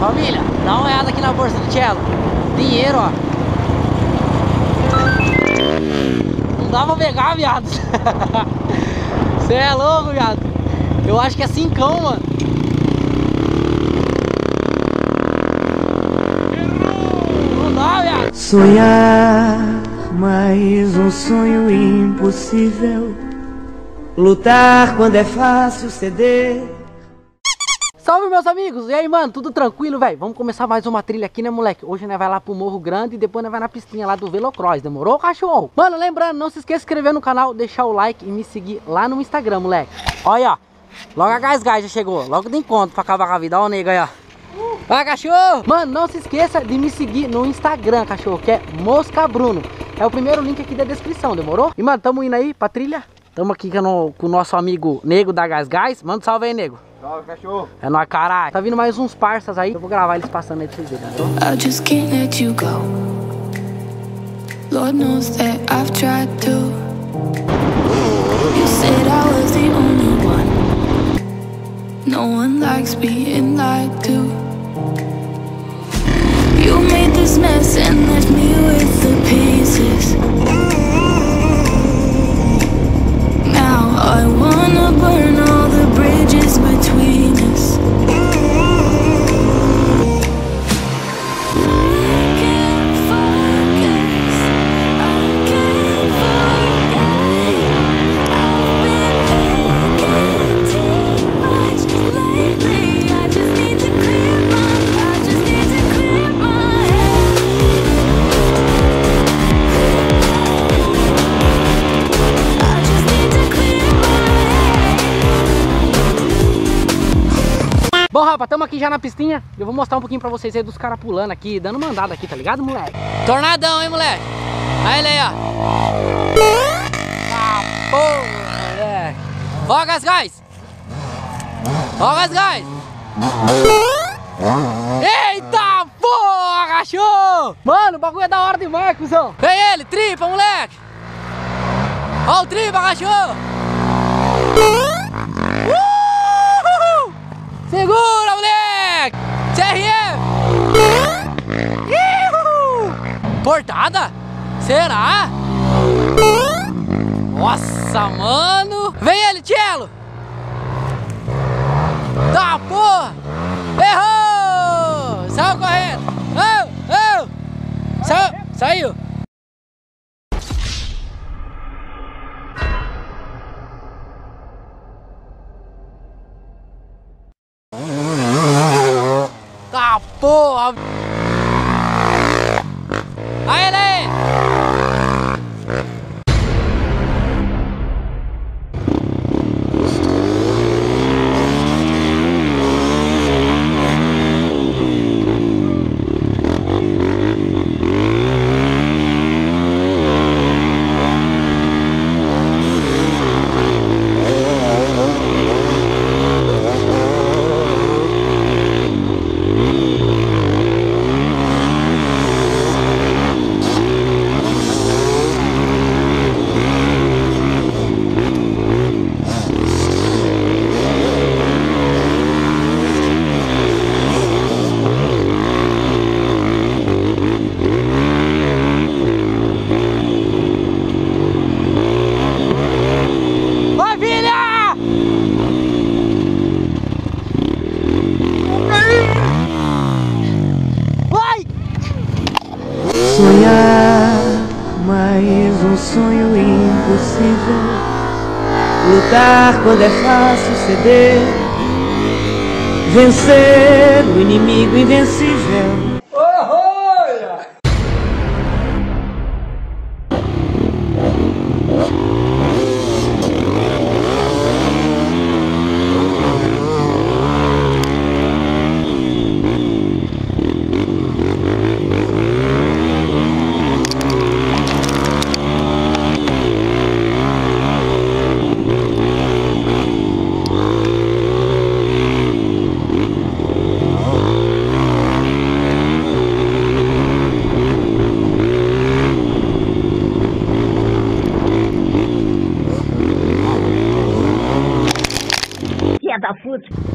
Família, dá uma olhada aqui na bolsa do Cello. Dinheiro, ó. Não dá pra pegar, viado. Você é louco, viado. Eu acho que é 5, mano. Não dá, viado. Sonhar, mas um sonho impossível. Lutar quando é fácil ceder. Salve, meus amigos! E aí, mano, tudo tranquilo, velho? Vamos começar mais uma trilha aqui, né, moleque? Hoje, né, vai lá pro Morro Grande e depois, né, vai na pistinha lá do Velocross, demorou, cachorro? Mano, lembrando, não se esqueça de se inscrever no canal, deixar o like e me seguir lá no Instagram, moleque. Olha, ó, logo a Gas Gas já chegou, logo do encontro pra acabar com a vida, ó o nego aí, ó. Vai, cachorro! Mano, não se esqueça de me seguir no Instagram, cachorro, que é Mosca Bruno. É o primeiro link aqui da descrição, demorou? E, mano, tamo indo aí pra trilha. Tamo aqui com o nosso amigo Nego da Gas Gas. Manda um salve aí, nego. Salve, cachorro. É nóis, caralho. Tá vindo mais uns parças aí. Eu vou gravar eles passando aí pra vocês verem. I just can't let you go. Lord knows that I've tried to. You said I was the only one. No one likes being lied to. You made this mess and left me with the pieces. Now I wanna burn all the bridges between us. Bom, rapaz, estamos aqui já na pistinha. Eu vou mostrar um pouquinho pra vocês aí dos caras pulando aqui, dando mandada aqui, tá ligado, moleque? Tornadão, hein, moleque? Aí ele aí, ó. Ah, porra, moleque. Ó, Gas Gas. Ó, Gas Gas. Eita, porra, cachorro. Mano, o bagulho é da hora demais, cuzão. Vem ele, tripa, moleque. Ó o tripa, cachorro. Segura, moleque! CRF! Portada? Será? Nossa, mano! Vem ele, Cello! Tá, porra! Errou! Saiu correndo! Oh, oh. Saiu! Tá, porra! Aí ele aí! Sonhar, mas um sonho impossível. Lutar quando é fácil ceder. Vencer o inimigo invencível.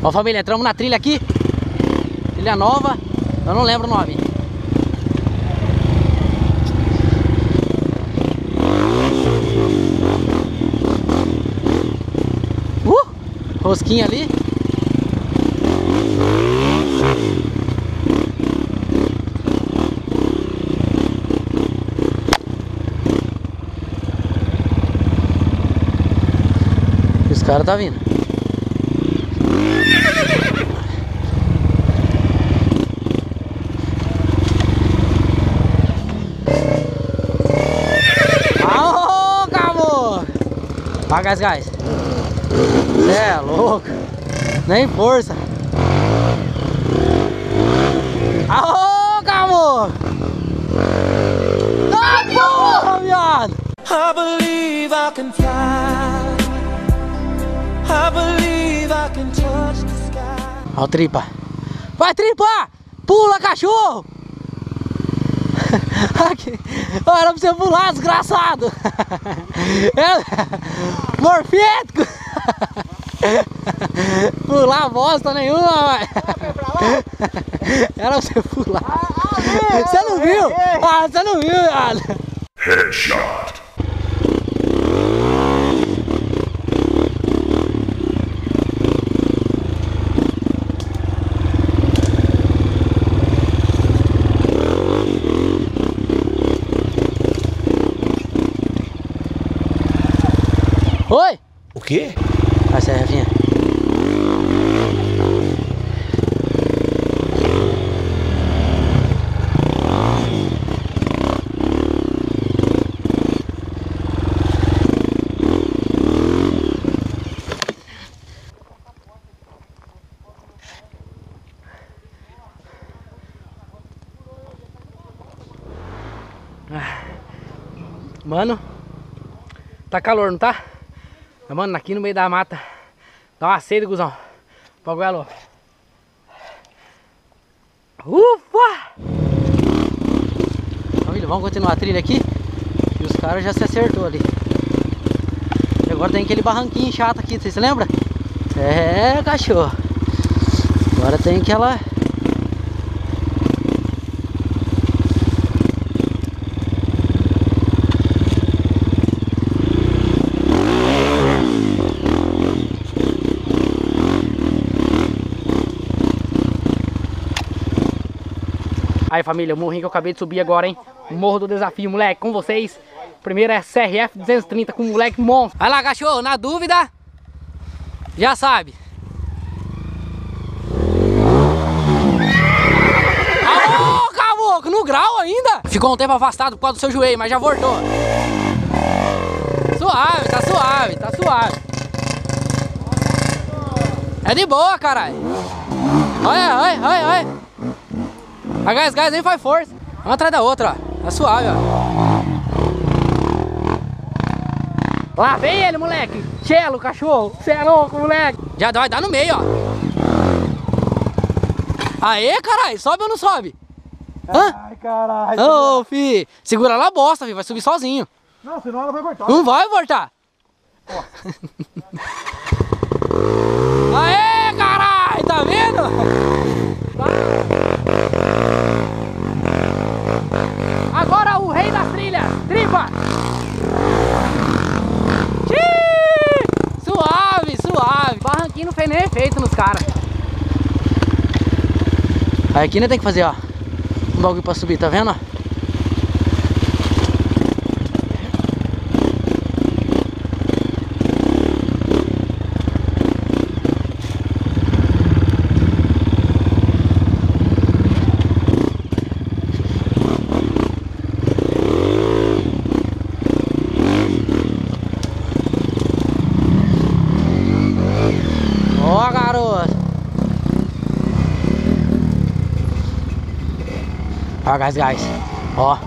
Ó, família, entramos na trilha aqui. Ilha Nova, eu não lembro o nome. Rosquinha ali. Os caras tá vindo. Aô, acabou. Vai, Gas Gas. Cê é louco. Nem força. Aô, acabou. Ah, porra, viado. I believe I can fly. I believe I can touch the sky. Ó, tripa. Vai, tripa! Pula, cachorro! Aqui. Era pra você pular, desgraçado! É... morfético! Pular bosta nenhuma, era pra você pular. Você não viu? Ah, você não viu, viado! Headshot! Oi! O quê? Vai, Serrafinha. Mano, tá calor, não tá? Mano, aqui no meio da mata dá uma sede, cuzão. Pagou ela. Ufa! Família, vamos continuar a trilha aqui. E os caras já se acertou ali. E agora tem aquele barranquinho chato aqui, vocês se lembram? É, cachorro. Agora tem aquela... Aí, família, o morrinho que eu acabei de subir agora, hein? Morro do Desafio, moleque, com vocês. Primeiro é CRF 230 com o moleque monstro. Vai lá, cachorro, na dúvida, já sabe. Alô, caboclo, no grau ainda. Ficou um tempo afastado por causa do seu joelho, mas já voltou. Suave, tá suave, tá suave. É de boa, caralho. Olha, olha, olha, olha. A Gas Gas nem faz força. Uma atrás da outra, ó. Tá suave, ó. Lá vem ele, moleque. Chelo, cachorro. Você é louco, moleque. Já vai dar no meio, ó. Aê, caralho. Sobe ou não sobe? Hã? Ai, caralho. Ô, fi. Segura lá a bosta, fi. Vai subir sozinho. Não, senão ela vai voltar. Não vai voltar. Aê, caralho. Tá vendo? Agora o rei da trilha, tripa! Suave, suave! Barranquinho não fez nem efeito nos caras. Aí aqui ainda tem que fazer, ó, um bagulho pra subir, tá vendo? Ó, Gas Gas, ó,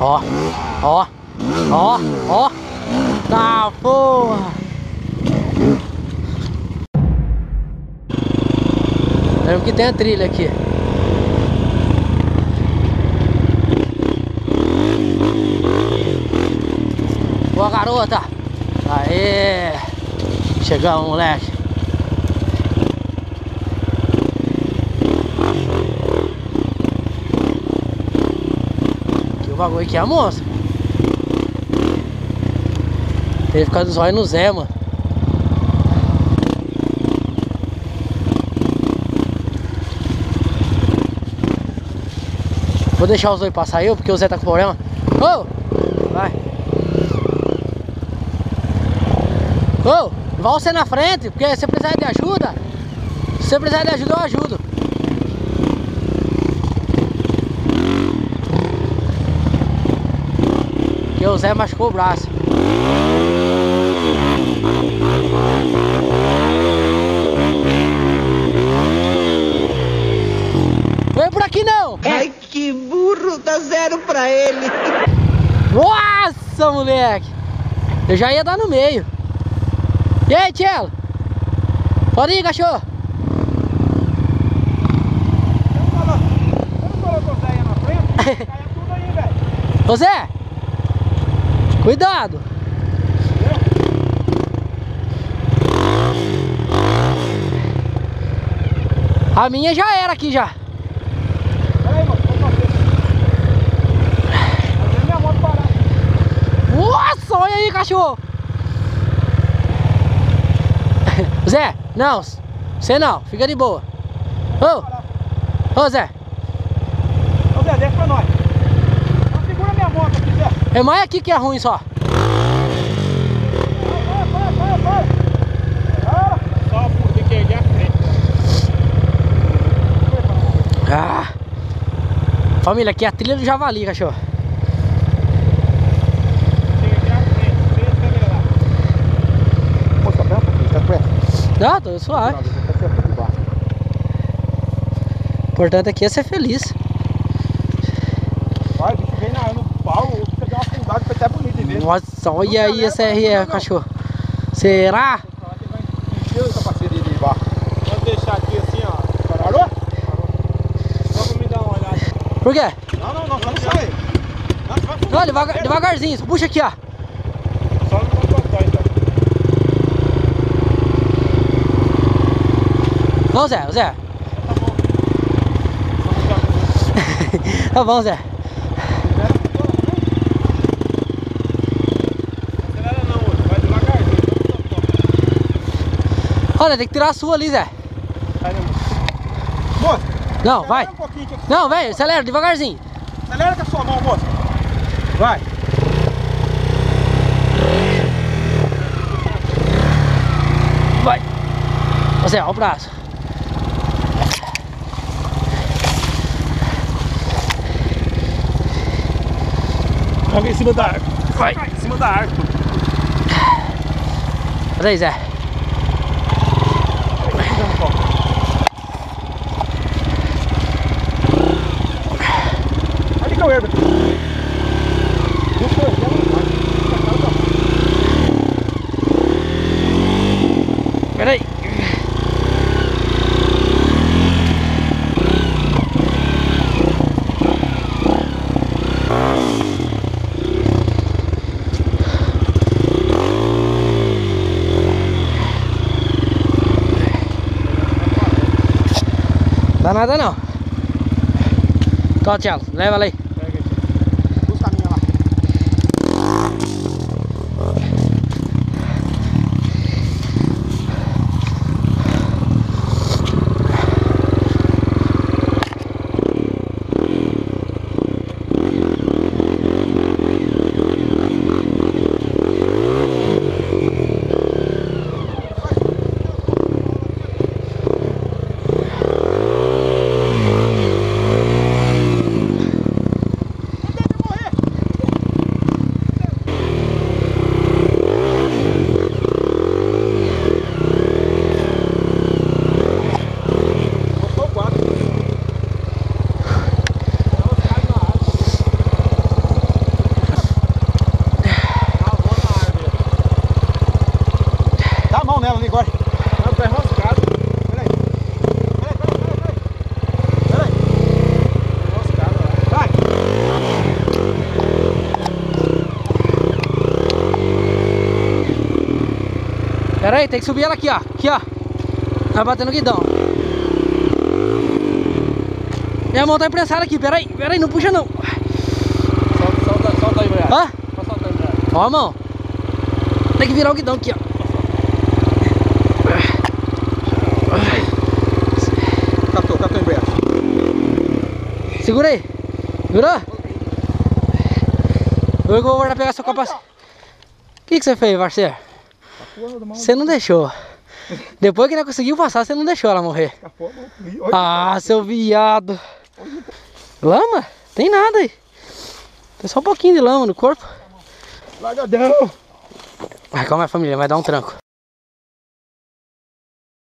ó, ó, ó, ó, tá, porra! Lembra que tem a trilha aqui. Boa, garota! Aê! Chegamos, moleque! bagulho aqui é a monstro. Teve que ficar do zóio no Zé, mano. Vou deixar os dois passar eu, porque o Zé tá com problema. Ô! Oh! Vai! Ô! Oh! Vai você na frente, porque se você precisar de ajuda, se você precisar de ajuda, eu ajudo. Porque o Zé machucou o braço. Vem por aqui não! Ai, que burro, dá zero pra ele. Nossa, moleque! Eu já ia dar no meio. E aí, Tchelo? Pode ir, cachorro! Você não colocou o Zé aí na frente? Caiu tudo aí, velho! Ô Zé! Cuidado! A minha já era aqui já. Peraí, mano, vou fazer minha moto parar. Nossa, olha aí, cachorro. Zé, não, você não, fica de boa. Ô, Zé. Ô, Zé, desce pra nós. Não segura minha moto aqui, Zé. É mais aqui que é ruim só. Ah, família, aqui é a trilha do javali, cachorro. Não, tô suave. O importante aqui é ser feliz. Olha, o bicho vem na no pau, o outro deu uma fundada, foi até bonito de ver. Nossa, olha aí a CRF, cachorro. Será? Por quê? Não sai. Não, devagarzinho, puxa aqui, ó. Só não pode cortar, então. Vamos, Zé, Zé. Tá bom. Tá bom, Zé. Acelera não, outro. Vai devagarzinho. Olha, tem que tirar a sua ali, Zé. Sai, né, moço? Não, vai. Não, velho, acelera devagarzinho. Acelera com a sua mão, moço. Vai. Vai. Você, olha o braço. Joga em cima da árvore. Vai. Cai em cima da árvore. Olha aí, Zé. Peraí. Dá nada não. Tô, Tchelo, leva lá aí. Pera aí, tem que subir ela aqui, ó. Aqui, ó. Vai batendo o guidão. Minha mão tá imprensada aqui. Pera aí, não puxa não. Solta aí, velho. Hã? Passou a câmera. Ó, irmão. Tem que virar o guidão aqui, ó. Catou o embreagem. Segura aí. Virou? Eu vou guardar pegar sua capacete. O que você fez, parceiro? Você não deixou. Depois que não conseguiu passar, você não deixou ela morrer. Ah, seu viado. Lama? Tem nada aí. Tem só um pouquinho de lama no corpo. Largadão. Mas calma aí, família, vai dar um tranco.